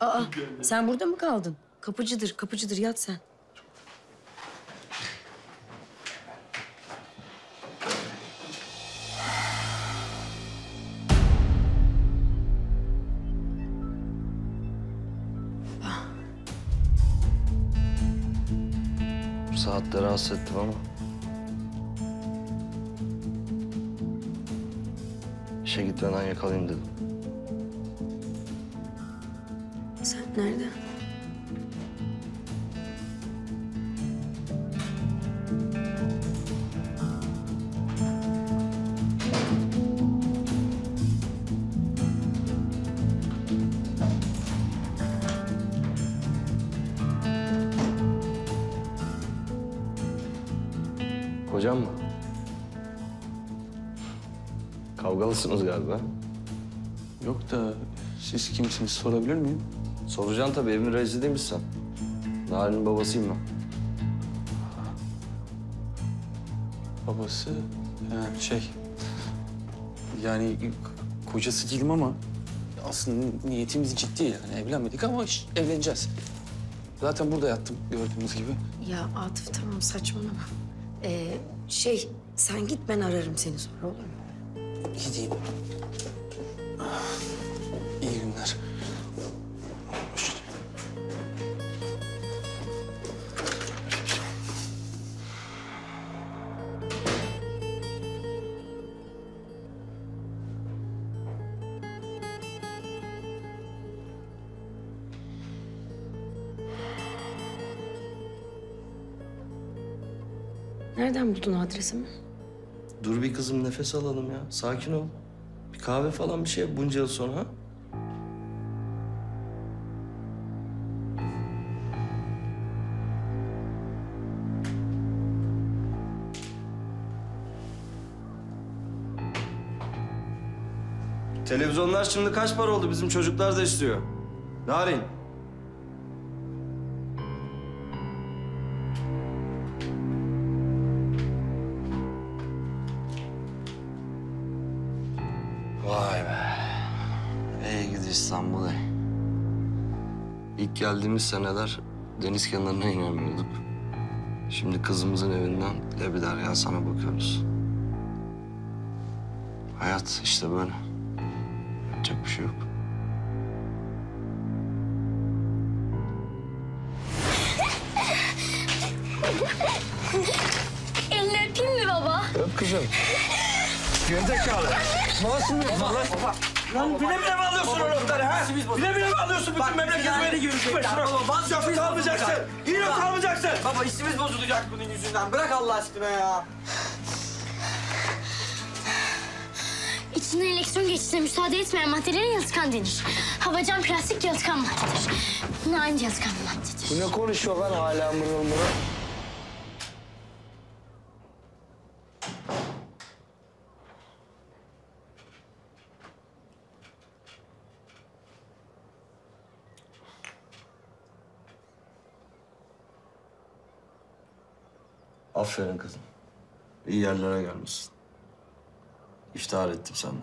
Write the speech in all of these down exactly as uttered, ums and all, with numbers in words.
Aa, sen burada mı kaldın? Kapıcıdır, kapıcıdır. Yat sen. Saatte rahatsız ettim ama işe gitmeden yakalayayım dedim. Saat nerede? Hocam mı? Kavgalısınız galiba. Yok da siz kimsiniz sorabilir miyim? Soracaksın tabii, evimin reisi değil misin sen? Narin'in babasıyım ben. Babası? Yani şey... Yani kocası değilim ama aslında niyetimiz ciddi yani. Evlenmedik ama evleneceğiz. Zaten burada yattım gördüğünüz gibi. Ya Atıf tamam, saçmalama. Ee, şey, sen git, ben ararım seni sonra, olur mu? Gideyim. İyi günler. Nereden buldun adresimi? Dur bir kızım, nefes alalım ya. Sakin ol. Bir kahve falan bir şey yap bunca yıl sonra, ha? Televizyonlar şimdi kaç para oldu? Bizim çocuklar da istiyor. Narin. Vay be. Ey gidi İstanbul'a. İlk geldiğimiz seneler deniz kenarına inemiyorduk. Şimdi kızımızın evinden Lebi Derya sana bakıyoruz. Hayat işte böyle. Yapacak bir şey yok. Elini öpeyim mi baba? Öp kızım. Gerizekalı. Masum mu? Baba, baba. Lan bile bile mi alıyorsun onları ha? Bile bile mi alıyorsun bütün memleketleri görürsün? Şoför kalmayacaksın. Yine kalmayacaksın. Baba işimiz bozulacak bunun yüzünden. Bırak Allah aşkına ya. İçine elektron geçişine müsaade etmeyen maddelerin yalıtkan denir. Havacan plastik yalıtkan maddedir. Buna aynı yalıtkan maddedir. Bu ne konuşuyor lan hala mırıl mırıl? Aferin kızım. İyi yerlere gelmişsin. İftihar ettim senden.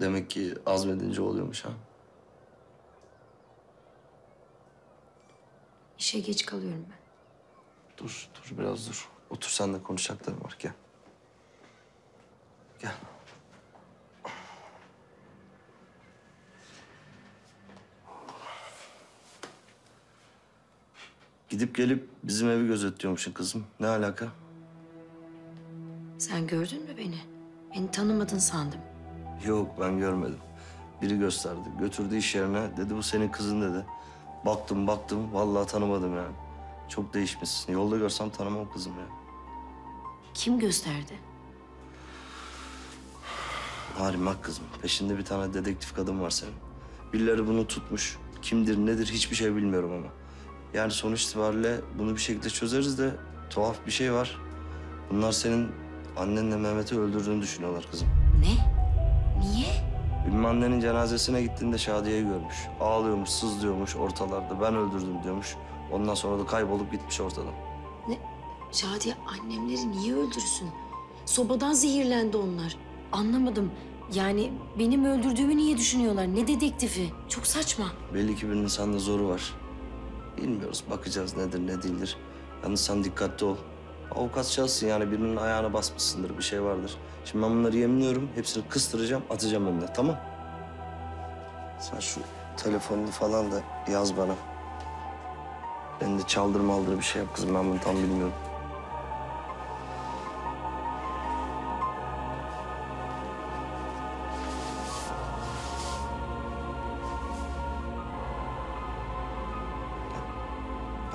Demek ki azmedince oluyormuş ha? İşe geç kalıyorum ben. Dur, dur biraz dur. Otur, seninle konuşacaklarım var. Gel. Gel. Gidip gelip bizim evi gözetliyormuşsun kızım. Ne alaka? Sen gördün mü beni? Beni tanımadın sandım. Yok, ben görmedim. Biri gösterdi. Götürdü iş yerine. Dedi bu senin kızın dedi. Baktım baktım. Vallahi tanımadım yani. Çok değişmişsin. Yolda görsem tanımam kızım ya. Kim gösterdi? Narin bak kızım. Peşinde bir tane dedektif kadın var senin. Birileri bunu tutmuş. Kimdir nedir hiçbir şey bilmiyorum ama. Yani sonuç itibariyle bunu bir şekilde çözeriz de tuhaf bir şey var. Bunlar senin annenle Mehmet'i öldürdüğünü düşünüyorlar kızım. Ne? Niye? Benim annenin cenazesine gittiğinde Şadiye'yi görmüş. Ağlıyormuş, sızlıyormuş ortalarda. Ben öldürdüm diyormuş. Ondan sonra da kaybolup gitmiş ortadan. Ne? Şadiye annemleri niye öldürsün? Sobadan zehirlendi onlar. Anlamadım. Yani benim öldürdüğümü niye düşünüyorlar? Ne dedektifi? Çok saçma. Belli ki birinin sende zoru var. Bilmiyoruz, bakacağız nedir ne değildir. Yalnız sen dikkatli ol. Avukat şahsın yani, birinin ayağına basmışsındır, bir şey vardır. Şimdi ben bunları yeminliyorum, hepsini kıstıracağım, atacağım önüne, tamam? Sen şu telefonunu falan da yaz bana. Ben de çaldırma aldır bir şey yap kızım, ben bunu tam bilmiyorum.